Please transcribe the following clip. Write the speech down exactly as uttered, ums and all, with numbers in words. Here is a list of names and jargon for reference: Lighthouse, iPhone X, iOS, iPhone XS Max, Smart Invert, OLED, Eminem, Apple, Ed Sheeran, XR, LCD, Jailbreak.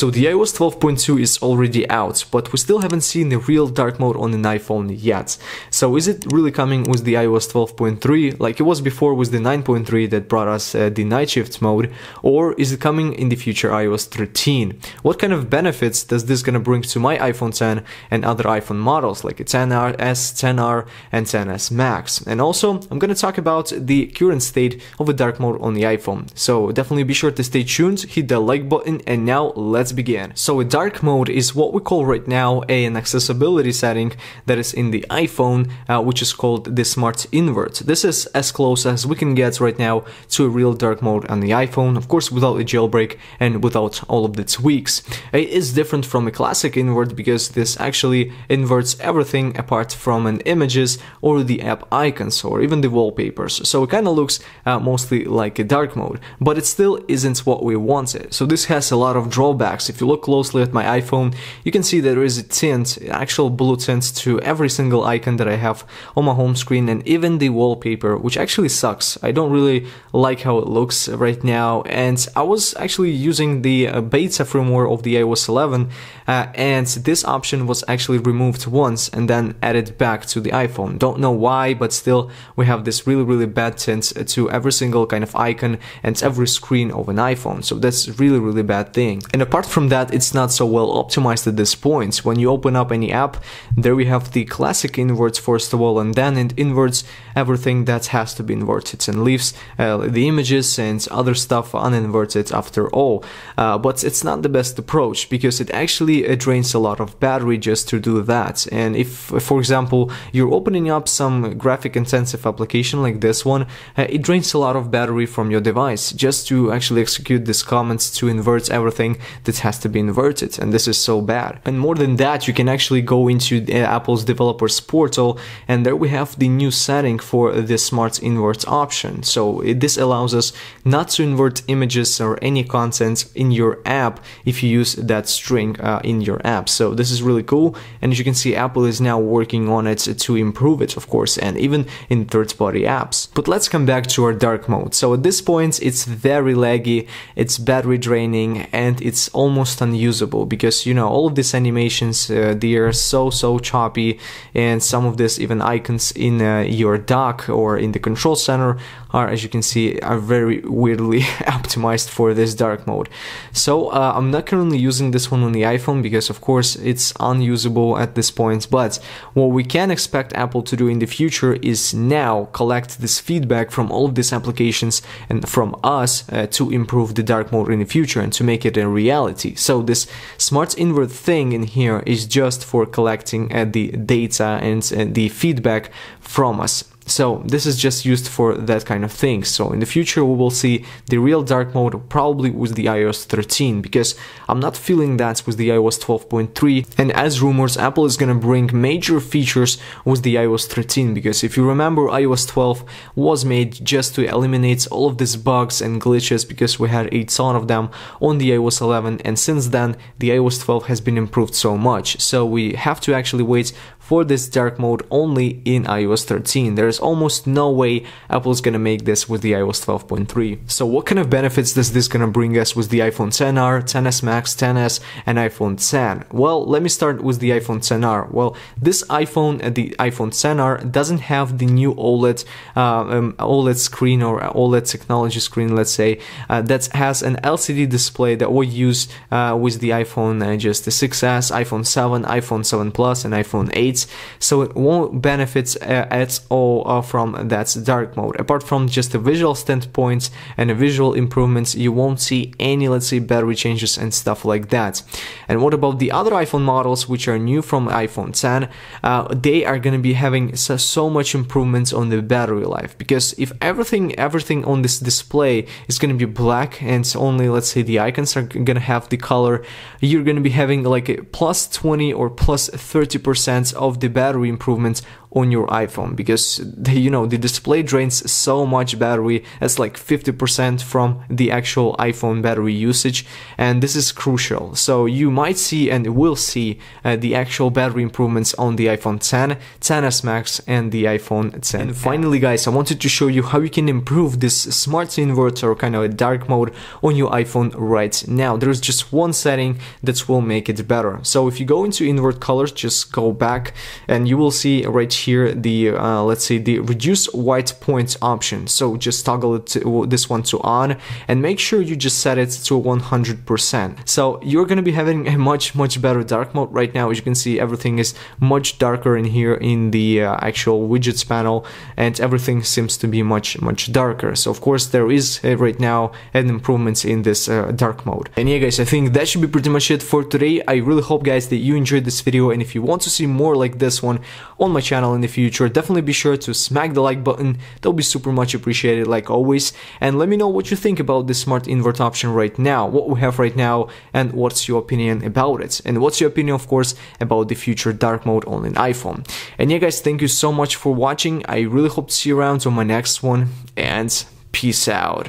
So the i O S twelve point two is already out, but we still haven't seen the real dark mode on an iPhone yet. So is it really coming with the i O S twelve point three, like it was before with the nine point three that brought us uh, the night shift mode, or is it coming in the future i O S thirteen? What kind of benefits does this gonna bring to my iPhone ten and other iPhone models like a X R, S, X R and X S Max? And also I'm gonna talk about the current state of the dark mode on the iPhone. So definitely be sure to stay tuned, hit the like button, and now let's begin. So a dark mode is what we call right now an accessibility setting that is in the iPhone, uh, which is called the Smart Invert. This is as close as we can get right now to a real dark mode on the iPhone, of course without a jailbreak and without all of the tweaks. It is different from a classic invert because this actually inverts everything apart from an images or the app icons or even the wallpapers, so it kind of looks uh, mostly like a dark mode, but it still isn't what we wanted. So this has a lot of drawbacks. If you look closely at my iPhone, you can see there is a tint, actual blue tint to every single icon that I have on my home screen and even the wallpaper, which actually sucks. I don't really like how it looks right now, and I was actually using the beta firmware of the i O S eleven uh, and this option was actually removed once and then added back to the iPhone. Don't know why, but still we have this really really bad tint to every single kind of icon and every screen of an iPhone, so that's really really bad thing. And apart from that, it's not so well optimized at this point. When you open up any app, there we have the classic inverts first of all, and then it inverts everything that has to be inverted and leaves uh, the images and other stuff uninverted after all, uh, but it's not the best approach because it actually uh, drains a lot of battery just to do that. And if, for example, you're opening up some graphic intensive application like this one, uh, it drains a lot of battery from your device just to actually execute these commands to invert everything that has to be inverted, and this is so bad. And more than that, you can actually go into uh, Apple's developers portal, and there we have the new setting for the Smart Invert option. So it, this allows us not to invert images or any content in your app if you use that string uh, in your app. So this is really cool, and as you can see, Apple is now working on it to improve it, of course, and even in third-party apps. But let's come back to our dark mode. So at this point, it's very laggy, it's battery draining, and it's almost unusable because, you know, all of these animations, uh, they are so so choppy, and some of this even icons in uh, your dock or in the control center are, as you can see, are very weirdly optimized for this dark mode. So uh, I'm not currently using this one on the iPhone because, of course, it's unusable at this point, but what we can expect Apple to do in the future is now collect this feedback from all of these applications and from us uh, to improve the dark mode in the future and to make it a reality. So this Smart Invert thing in here is just for collecting uh, the data and uh, the feedback from us. So this is just used for that kind of thing. So in the future we will see the real dark mode probably with the i O S thirteen, because I'm not feeling that with the i O S twelve point three. And as rumors, Apple is gonna bring major features with the i O S thirteen, because if you remember, i O S twelve was made just to eliminate all of these bugs and glitches because we had a ton of them on the i O S eleven, and since then the i O S twelve has been improved so much. So we have to actually wait for this dark mode only in i O S thirteen. There's almost no way Apple's gonna make this with the i O S twelve point three. So what kind of benefits does this gonna bring us with the iPhone X R, X S Max, X S, and iPhone ten? Well, let me start with the iPhone X R. Well, this iPhone, the iPhone X R, doesn't have the new OLED uh, um, OLED screen or OLED technology screen, let's say, uh, that has an L C D display that we use uh, with the iPhone uh, just the six S, iPhone seven, iPhone seven Plus, and iPhone eight. So it won't benefit uh, at all uh, from that dark mode. Apart from just a visual standpoint and a visual improvements, you won't see any, let's say, battery changes and stuff like that. And what about the other iPhone models which are new from iPhone ten? Uh, they are going to be having so, so much improvements on the battery life, because if everything everything on this display is going to be black and only, let's say, the icons are going to have the color, you're going to be having like a plus twenty or plus thirty percent of the battery improvements on your iPhone, because you know the display drains so much battery. That's like fifty percent from the actual iPhone battery usage, and this is crucial. So you might see and will see uh, the actual battery improvements on the iPhone X, X S Max, and the iPhone X. And finally, guys, I wanted to show you how you can improve this Smart Invert, kind of a dark mode, on your iPhone right now. There is just one setting that will make it better. So if you go into invert colors, just go back, and you will see right here the uh, let's say the reduce white points option. So just toggle it to, this one to on, and make sure you just set it to one hundred percent. So you're gonna be having a much much better dark mode right now. As you can see, everything is much darker in here in the uh, actual widgets panel, and everything seems to be much much darker. So of course there is uh, right now an improvement in this uh, dark mode. And yeah, guys, I think that should be pretty much it for today. I really hope, guys, that you enjoyed this video, and if you want to see more like this one on my channel in the future, definitely be sure to smack the like button. That'll be super much appreciated, like always. And let me know what you think about this Smart Invert option right now, what we have right now, and what's your opinion about it, and what's your opinion, of course, about the future dark mode on an iPhone. And yeah, guys, thank you so much for watching. I really hope to see you around on my next one, and peace out.